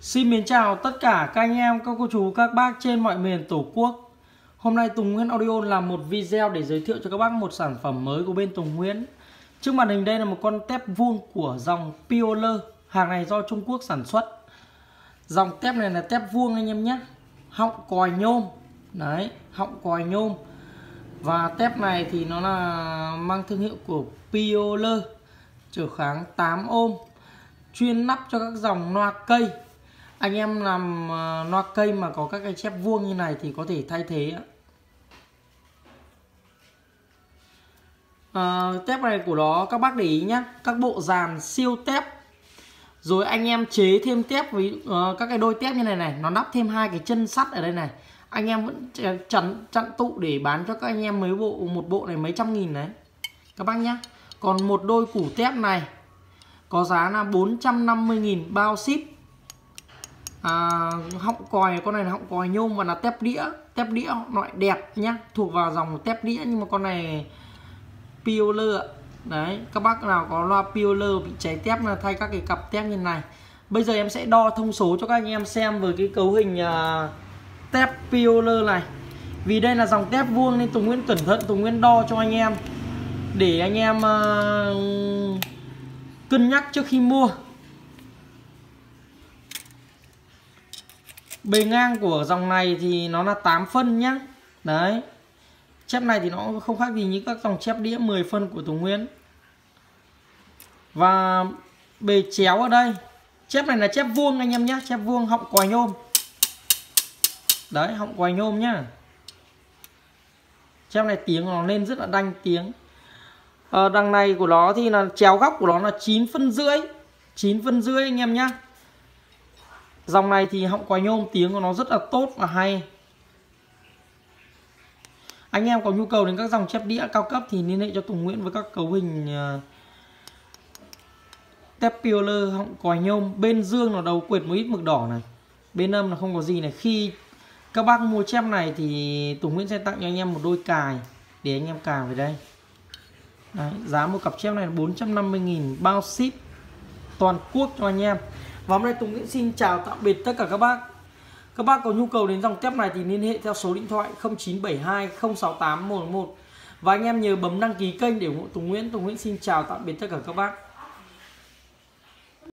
Xin mến chào tất cả các anh em, các cô chú, các bác trên mọi miền Tổ quốc. Hôm nay Tùng Nguyễn Audio làm một video để giới thiệu cho các bác một sản phẩm mới của bên Tùng Nguyễn. Trước màn hình đây là một con tép vuông của dòng Pioler. Hàng này do Trung Quốc sản xuất. Dòng tép này là tép vuông anh em nhé. Họng còi nhôm. Đấy, họng còi nhôm. Và tép này thì nó là mang thương hiệu của Pioler, trở kháng 8 ôm, chuyên lắp cho các dòng loa cây. Anh em làm loa cây mà có các cái chép vuông như này thì có thể thay thế. Tép này của nó các bác để ý nhé, các bộ dàn siêu tép, rồi anh em chế thêm tép với các cái đôi tép như này này, nó nắp thêm hai cái chân sắt ở đây này, anh em vẫn chặn tụ để bán cho các anh em mấy bộ, một bộ này mấy trăm nghìn đấy các bác nhá. Còn một đôi củ tép này có giá là 450.000 bao ship. Họng còi, con này là họng còi nhôm và là tép đĩa loại đẹp nhá, thuộc vào dòng tép đĩa, nhưng mà con này Pioler đấy. Các bác nào có loa Pioler bị cháy tép là thay các cái cặp tép như này. Bây giờ em sẽ đo thông số cho các anh em xem với cái cấu hình tép Pioler này. Vì đây là dòng tép vuông nên Tùng Nguyễn cẩn thận, Tùng Nguyễn đo cho anh em để anh em cân nhắc trước khi mua. Bề ngang của dòng này thì nó là 8 phân nhá. Đấy, chép này thì nó không khác gì như các dòng chép đĩa 10 phân của Tùng Nguyễn. Và bề chéo ở đây, chép này là chép vuông anh em nhé, chép vuông họng còi nhôm. Đấy, họng còi nhôm nhá. Chép này tiếng nó lên rất là đanh tiếng. Đằng này của nó thì là chéo góc của nó là 9 phân rưỡi anh em nhá. Dòng này thì họng còi nhôm tiếng của nó rất là tốt và hay. Anh em có nhu cầu đến các dòng chép đĩa cao cấp thì liên hệ cho Tùng Nguyễn với các cấu hình tép Pioler họng còi nhôm. Bên dương là đầu quệt một ít mực đỏ này, bên âm là không có gì này. Khi các bác mua chép này thì Tùng Nguyễn sẽ tặng cho anh em một đôi cài để anh em cài về đây. Đấy, giá một cặp chép này là 450.000 bao ship toàn quốc cho anh em. Và hôm nay Tùng Nguyễn xin chào tạm biệt tất cả các bác. Các bác có nhu cầu đến dòng tép này thì liên hệ theo số điện thoại 0972 068 111. Và anh em nhớ bấm đăng ký kênh để ủng hộ Tùng Nguyễn. Tùng Nguyễn xin chào tạm biệt tất cả các bác.